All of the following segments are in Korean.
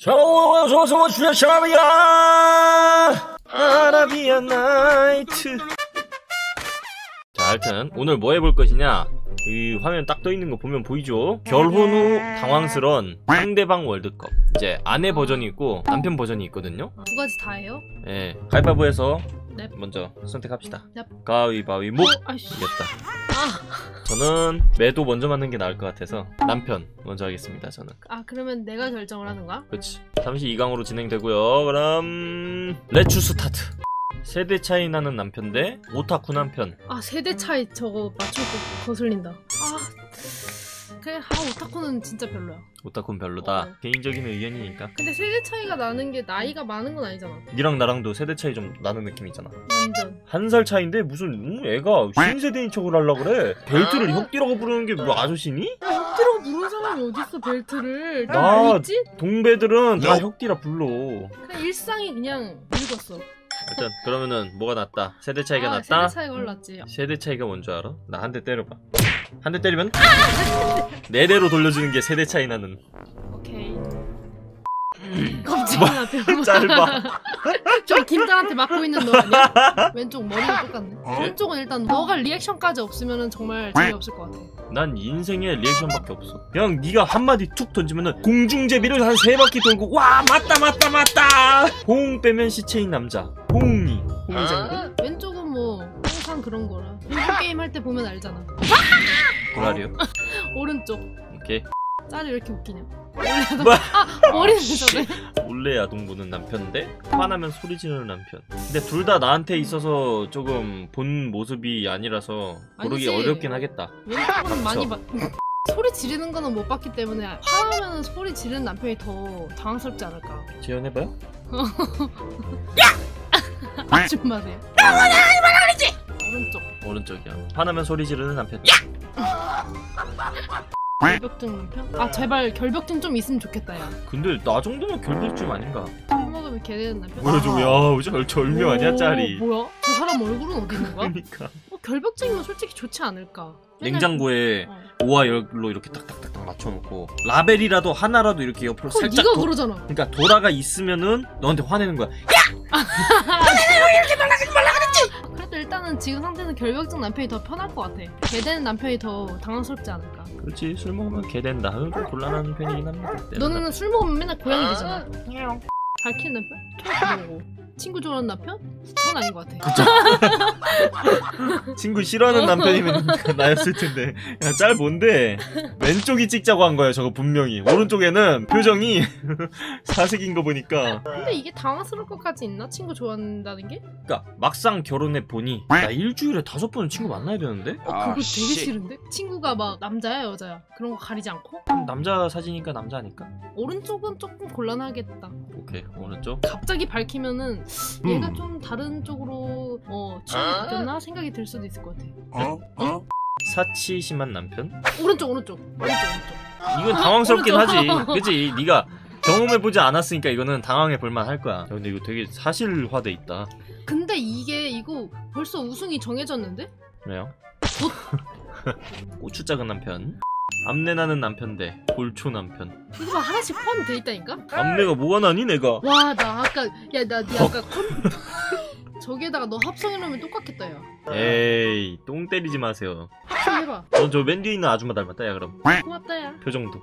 저거 주저샤비야 아라비안 나이트. 자, 하여튼 오늘 뭐 해볼 것이냐. 이 화면 딱 떠있는 거 보면 보이죠? 결혼 후 당황스러운 상대방 월드컵. 이제 아내 버전이 있고 남편 버전이 있거든요. 두 가지 다 해요? 예. 가위바위보에서 넵. 먼저 선택합시다. 넵. 가위바위보. 이겼다. 저는 매도 먼저 맞는 게 나을 것 같아서 남편 먼저 하겠습니다. 저는. 아, 그러면 내가 결정을 하는 거야? 그렇지. 잠시 2강으로 진행되고요. 그럼 레츠 스타트. 세대 차이 나는 남편 대 오타쿠 남편. 아, 세대 차이 저거 맞추고 거슬린다. 아, 그래. 아, 오타쿠는 진짜 별로야. 오타쿠는 별로다. 개인적인 의견이니까. 근데 세대 차이가 나는 게 나이가 많은 건 아니잖아. 니랑 나랑도 세대 차이 좀 나는 느낌이잖아. 완전. 한 살 차이인데 무슨 애가 신세대인 척을 하려고 그래. 벨트를 혁띠라고 부르는 게 뭐 아저씨니? 야, 혁띠라고 부르는 사람이 어딨어 벨트를. 나 동배들은 다 혁띠라 불러. 그냥 일상이 그냥 늙었어. 일단 그러면은 뭐가 낫다? 세대 차이가 낫다? 세대 차이가 올랐지. 세대 차이가 뭔지 알아? 나 한 대 때려봐. 한 대 때리면 네 대로 돌려주는 게 세대 차이 나는. 오케이. 겁쟁이나 별로. 짧아. 저 김딸한테 맞고 있는 너 아니야? 왼쪽 머리가 똑같네. 왼쪽은 일단 너가 리액션까지 없으면은 정말 재미없을 것 같아. 난 인생에 리액션밖에 없어. 그냥 네가 한마디 툭 던지면은 공중제비를 한 3바퀴 돌고 와 맞다 맞다 맞다. 호응 빼면 시체인 남자 홍이. 홍이장군. 왼쪽은 뭐 항상 그런 거라. 이 게임 할 때 보면 알잖아. 도라리요? 오른쪽. 오케이. 짤이 왜 이렇게 웃기냐? 아! 머리는 저래. 몰래 야동보는 남편인데 화나면 소리 지르는 남편. 근데 둘 다 나한테 있어서 조금 본 모습이 아니라서 모르기 어렵긴 하겠다. 왼쪽은 많이 소리 지르는 거는 못 봤기 때문에 화나면 소리 지르는 남편이 더 당황스럽지 않을까. 재현해봐요? 야! 아줌마세요. 영원히 하지 말라 그랬지! 오른쪽. 오른쪽이야. 화나면 소리 지르는 남편. 야! 결벽증 남편? 아, 제발 결벽증 좀 있으면 좋겠다. 야, 근데 나 정도면 결벽증 아닌가? 술 먹으면 개되는 남편? 뭐야 저거. 야, 절묘 아니야 짤이. 뭐야? 저 사람 얼굴은 어디 있는 거야? 그러니까 결벽증이면 솔직히 좋지 않을까? 냉장고에 5와 10로 이렇게 딱딱딱딱 맞춰놓고 라벨이라도 하나라도 이렇게 옆으로 살짝 네가 그러잖아. 그러니까 돌아가 있으면은 너한테 화내는 거야. 야! 너네는 왜 이렇게 말라가지 말라 그랬지? 그래도 일단은 지금 상태는 결벽증 남편이 더 편할 것 같아. 개되는 남편이 더 당황스럽지 않을까? 그렇지. 술 먹으면 개된다. 좀 곤란한 편이긴 합니다. 너는 술 먹으면 맨날 고양이 되잖아. 밝히는 남편? 친구 좋아하는 남편? 그건 아닌 것 같아. 그쵸? 친구 싫어하는 남편이면 나였을 텐데. 야, 짤 뭔데? 왼쪽이 찍자고 한 거야 저거 분명히. 오른쪽에는 표정이 사색인 거 보니까. 근데 이게 당황스러울 것까지 있나? 친구 좋아한다는 게? 그니까 막상 결혼해 보니 나 일주일에 5번은 친구 만나야 되는데? 그거 되게 싫은데? 친구가 막 남자야 여자야 그런 거 가리지 않고? 남자 사진이니까 남자 아닐까? 오른쪽은 조금 곤란하겠다. 오케이, 오른쪽. 갑자기 밝히면은 얘가 좀 다른 쪽으로 취향이 바뀌었나 생각이 들 수도 있을 것 같아. 사치 심한 남편? 오른쪽. 이건 당황스럽긴 하지. 그치? 네가 경험해보지 않았으니까 이거는 당황해볼만 할 거야. 근데 이거 되게 사실화돼 있다. 근데 이거 벌써 우승이 정해졌는데? 왜요? 고추 작은 남편. 암내 나는 남편 대 골초 남편. 이거 봐, 하나씩 포함돼 있다니까? 암내가 뭐가 나니 내가? 와, 나 아까 니 아까 저기에다가 너 합성해놓으면 똑같겠다. 야, 에이 똥 때리지 마세요. 합성해봐. 넌 저 맨 뒤에 있는 아줌마 닮았다. 야, 그럼 고맙다. 야, 표정도.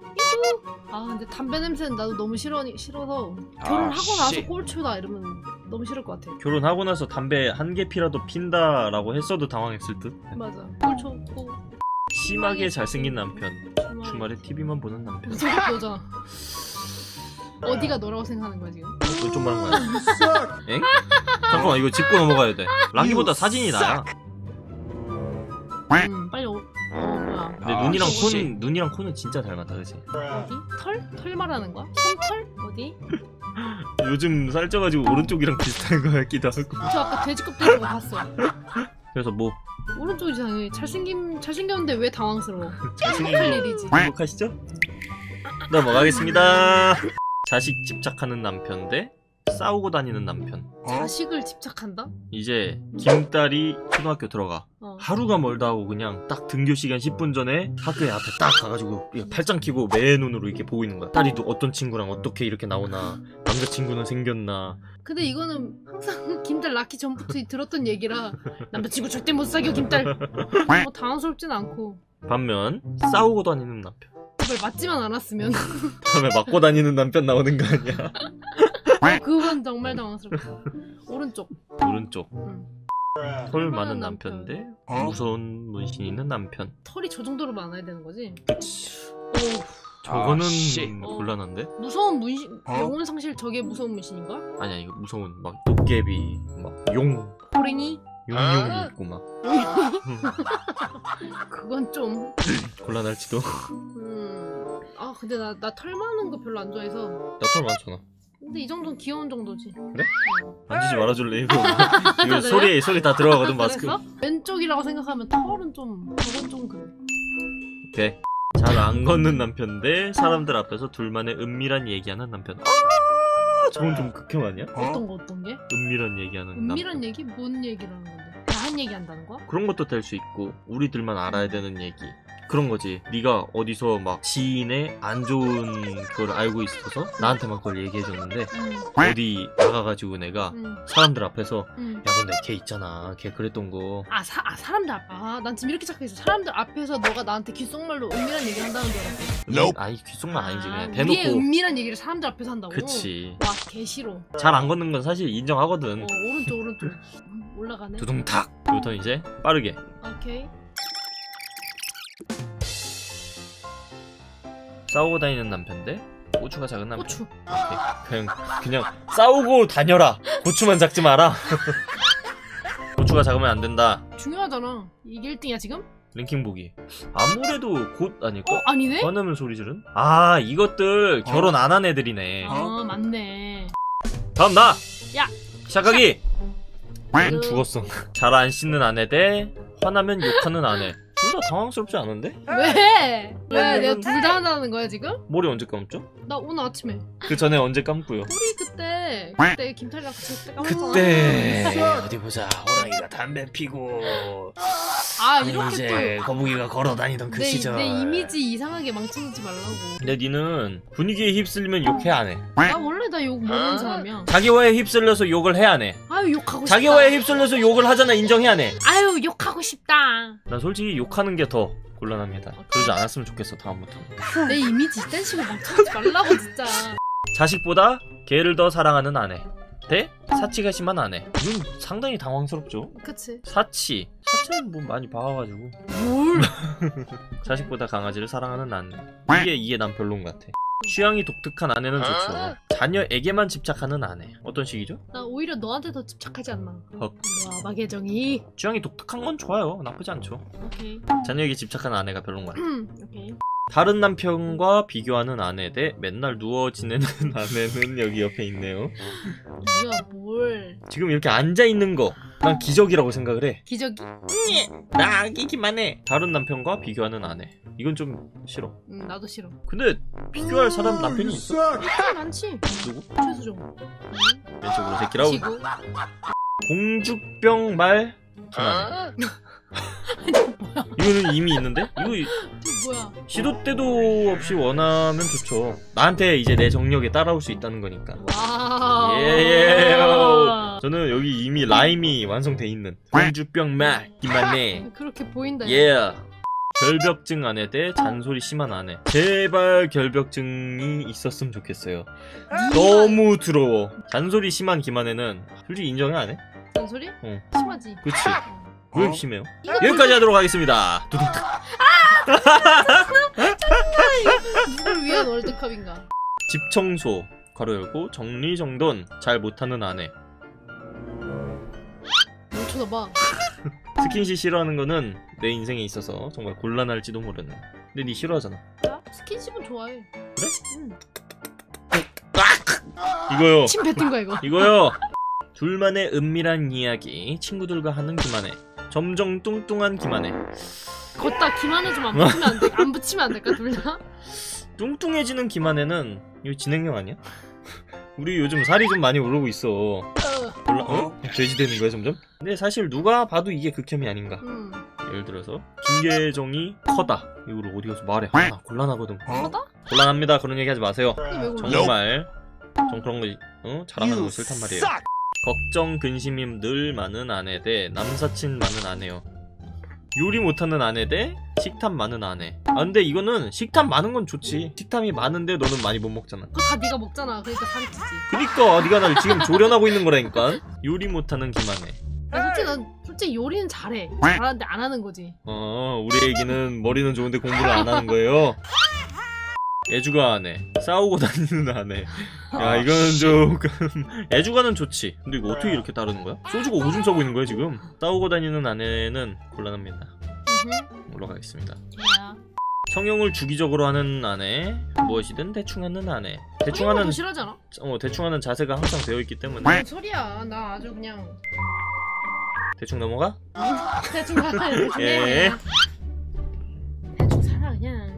아, 근데 담배 냄새는 나도 너무 싫어서 결혼하고 나서 꼴초다 이러면 너무 싫을 것 같아. 결혼하고 나서 담배 한 개 피라도 핀다라고 했어도 당황했을 듯. 맞아, 꼴초고. 심하게 잘생긴 남편. 주말에 TV만 보는 남편. 저거 어디가 너라고 생각하는 거야 지금? 너 좀 말한 거야. 엥? 잠깐만, 이거 짚고 넘어가야 돼. 라기보다 사진이 나야. 빨리 뭐야. 근데 눈이랑 코, 눈이랑 코는 진짜 닮았다. 그치? 어디? 털? 털 말하는 거야? 솜털? 어디? 요즘 살쪄가지고 오른쪽이랑 비슷한 거 같기도 하고. 저 아까 돼지껍 들고 봤어. 그래서 뭐? 오른쪽이 당연히 잘생겼는데 왜 당황스러워? 행복할 일이지. 행복하시죠? 넘어가겠습니다. 자식 집착하는 남편 대 싸우고 다니는 남편. 자식을 집착한다? 이제 김딸이 초등학교 들어가. 하루가 멀다 하고 그냥 딱 등교 시간 10분 전에 학교에 앞에 딱 가가지고 팔짱 끼고 매 눈으로 이렇게 보고 있는 거야. 딸이 또 어떤 친구랑 어떻게 이렇게 나오나, 남자친구는 생겼나. 근데 이거는 항상 김딸 낳기 전부터 들었던 얘기라 남자친구 절대 못 사겨 김딸. 뭐 당황스럽진 않고. 반면 싸우고 다니는 남편. 정말 맞지만 않았으면. 다음에 맞고 다니는 남편 나오는 거 아니야? 그건 정말 당황스럽다. 오른쪽. 털 많은 남편인데 무서운 문신 있는 남편. 털이 저 정도로 많아야 되는 거지? 저거는 곤란한데? 무서운 문신, 영혼 상실. 저게 무서운 문신인가? 아니야, 이거 무서운 막 도깨비, 막 용, 호랭이, 용이 있고 막. 그건 좀 곤란할지도. 아 근데 나 털 많은 거 별로 안 좋아해서. 나 털 많잖아. 근데 이 정도는 귀여운 정도지. 그래? 만지지 말아줄래? 이거 소리 다 들어가거든. 마스크. 왼쪽이라고 생각하면 털은 좀, 저건 좀 그래. 오케이. 잘 안 걷는 남편 대 사람들 앞에서 둘만의 은밀한 얘기하는 남편. 저건 좀 극혐 아니야? 어떤 게? 은밀한 얘기하는 남편. 은밀한 얘기? 뭔 얘기라는 건데? 나한 얘기한다는 거야? 그런 것도 될 수 있고, 우리들만 알아야 되는 얘기. 그런 거지. 네가 어디서 막 지인의 안 좋은 걸 알고 있어서 나한테만 그걸 얘기해줬는데 어디 나가가지고 내가 사람들 앞에서 야 근데 걔 있잖아, 걔 그랬던 거. 사람들 앞. 난 지금 이렇게 착각했어. 사람들 앞에서 너가 나한테 귓속말로 은밀한 얘기를 한다는 줄 알았어. 아니 귓속말 아니지. 그냥 대놓고 우리의 은밀한 얘기를 사람들 앞에서 한다고? 그치. 와 개 싫어. 잘 안 걷는 건 사실 인정하거든. 오른쪽 올라가네. 두둥탁. 요턴 이제 빠르게. 오케이. 싸우고 다니는 남편데 고추가 작은 남편. 고추. 그냥 싸우고 다녀라. 고추만 작지 마라. 고추가 작으면 안 된다. 중요하잖아. 이게 1등이야 지금? 랭킹 보기. 아무래도 곧 아닐까? 아니네? 화나면 소리 지른? 아 이것들 결혼 안 한 애들이네. 맞네. 다음 나! 야! 시작하기! 죽었어. 잘 안 씻는 아내 대 화나면 욕하는 아내. 둘 다 당황스럽지 않은데? 왜? 왜? 내가 둘 다 한다는 거야 지금? 머리 언제 감죠? 나 오늘 아침에. 그 전에 언제 감고요? 우리 그때 김탈이랑 같이 감았잖아. 그때 어디 보자. 호랑이가 담배 피고 이제 거북이가 걸어다니던 그 시절. 내 이미지 이상하게 망치지 말라고. 근데 니는 분위기에 휩쓸리면 욕해 안 해? 나 원래 나 욕 모르는 사람이야. 자기와에 휩쓸려서 욕을 해 안 해? 아유 욕하고 싶다. 자기와에 휩쓸려서 욕을 하잖아. 인정해 안 해? 아유 욕하고 싶다. 난 솔직히 욕하는 게 더 곤란합니다. 그러지 않았으면 좋겠어 다음부터. 내 이미지 이딴 식으로 망치지 말라고 진짜. 자식보다 개를 더 사랑하는 아내 대 사치가 심한 아내. 이건 상당히 당황스럽죠. 그치. 사치는 뭐 많이 봐가지고. 뭘? 자식보다 강아지를 사랑하는 아내. 이게 난 별론 것 같아. 취향이 독특한 아내는 좋죠. 자녀에게만 집착하는 아내. 어떤 식이죠? 나 오히려 너한테 더 집착하지 않나. 와 마개정이. 취향이 독특한 건 좋아요. 나쁘지 않죠. 오케이. 자녀에게 집착하는 아내가 별론 것 같아. 오케이. 다른 남편과 비교하는 아내 대 맨날 누워 지내는 아내는 여기 옆에 있네요. 뭐야 뭘. 지금 이렇게 앉아있는 거 난 기적이라고 생각을 해. 기적이? 나 안기기만 해. 다른 남편과 비교하는 아내. 이건 좀 싫어. 나도 싫어. 근데 비교할 사람 남편이 있어? 많지. 누구? 최수종. 왼쪽으로 새끼라고. 지구. 공주병 말 김아내. 뭐야? 이거는 이미 있는데? 이거 뭐야? 시도 때도 없이 원하면 좋죠. 나한테 이제 내 정력에 따라올 수 있다는 거니까. 예예. 저는 여기 이미 라임이 완성돼 있는 공주병 말 김아내. 그렇게 보인다. 예. Yeah. 결벽증 아내 대 잔소리 심한 아내. 제발 결벽증이 있었으면 좋겠어요. 너무 더러워. 잔소리 심한 김아내는 솔직히 인정해 안 해? 잔소리? 심하지. 그치. 왜 이렇게 심해요? 여기까지 하도록 하겠습니다. 두둥탁. 짜증나. 누굴 위한 월드컵인가? 집 청소 괄호 열고 정리정돈 잘 못하는 아내. 뭘 쳐다봐. 스킨십 싫어하는 거는 내 인생에 있어서 정말 곤란할지도 모르는. 근데 니 싫어하잖아. 나 스킨십은 좋아해. 그래? 응. 이거요. 침 뱉은 거야 이거. 이거요. 둘만의 은밀한 이야기 친구들과 하는 김아내. 점점 뚱뚱한 김아내. 걷다 김아내 좀 안 붙이면 안 돼? 안 붙이면 안 될까 둘 다? 뚱뚱해지는 김아내는 이거 진행형 아니야? 우리 요즘 살이 좀 많이 오르고 있어. 몰라? 어? 돼지 되는 거야 점점? 근데 사실 누가 봐도 이게 극혐이 아닌가. 예를 들어서 김계정이 커다 이거를 어디 가서 말해. 아, 곤란하거든. 커다? 곤란합니다 그런 얘기 하지 마세요. 정말 전 그런 거 자랑하는 거 싫단 말이에요. 걱정 근심이 늘 많은 아내 대 남사친 많은 아내요. 요리 못하는 아내 대 식탐 많은 아내. 아 근데 이거는 식탐 많은 건 좋지. 식탐이 많은데 너는 많이 못 먹잖아. 그거 다 네가 먹잖아. 그러니까 살이 찌지. 그니까 네가 날 지금 조련하고 있는 거라니까. 요리 못하는 김아내. 솔직히 요리는 잘해. 잘하는데 안 하는 거지. 우리 애기는 머리는 좋은데 공부를 안 하는 거예요. 애주가 아내, 싸우고 다니는 아내. 야 이거는 조금 애주가는 좋지. 근데 이거 어떻게 이렇게 다르는 거야? 소주가 오줌 싸고 있는 거야 지금? 싸우고 다니는 아내는 곤란합니다. 올라가겠습니다. 성형을 주기적으로 하는 아내, 무엇이든 대충 하는 아내. 대충 하는 거 싫어하지 않아? 대충 하는 자세가 항상 되어 있기 때문에. 뭔 소리야? 나 아주 그냥 대충 넘어가? 대충 가자. 예. 대충 살아 그냥.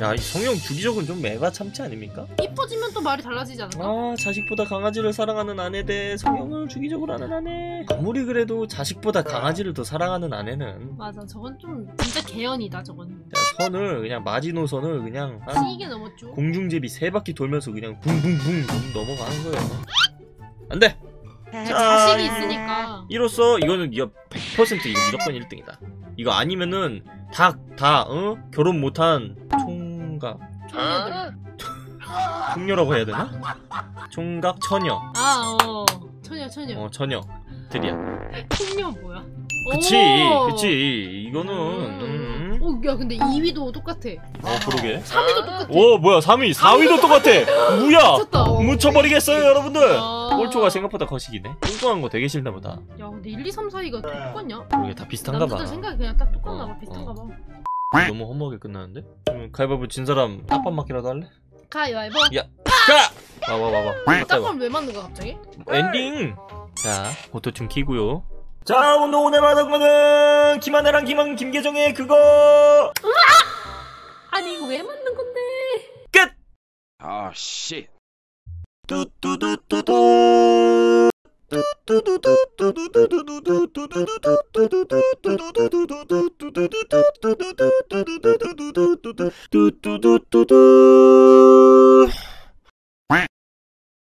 야, 이 성형 주기적은 좀 매가 참치 아닙니까? 이뻐지면 또 말이 달라지지 않을까? 아, 자식보다 강아지를 사랑하는 아내 대 성형을 주기적으로 하는 아내. 아무리 그래도 자식보다 강아지를 더 사랑하는 아내는. 맞아, 저건 좀 진짜 개연이다 저건. 야, 선을 그냥 마지노선을 그냥 시계 넘었죠. 공중제비 3바퀴 돌면서 그냥 붕붕붕 넘어가는 거예요. 안 돼! 자식이 있으니까. 이로써 이거는 100% 이거 무조건 1등이다. 이거 아니면은 다 결혼 못한 총녀라고 해야 되나? 총각 처녀. 처녀들이야. 총녀 뭐야? 그치. 이거는. 야 근데 2위도 똑같아. 그러게. 3위도 똑같아. 뭐야 3위, 4위도 똑같아. 뭐야? 미쳤다. 묻혀버리겠어요 여러분들. 꼴초가 생각보다 거식이네. 뚱뚱한 거 되게 싫나 보다. 야 근데 1, 2, 3, 4위가 똑같냐? 그러게 다 비슷한가 봐. 남자들 생각이 그냥 딱 똑같나 봐. 비슷한가 봐. 너무 험하게 끝나는데? 가위바위보 진 사람 딱밤 맞기라도 할래? 가위바위보? 야! 가! 와봐 딱밤 왜 맞는 거야 갑자기? 엔딩! 자 오토튠 키고요. 자 오늘 받은 거는 김아내랑 김계정의 그거! 아니 이거 왜 맞는 건데? 끝! 아 씨. 뚜뚜뚜뚜뚜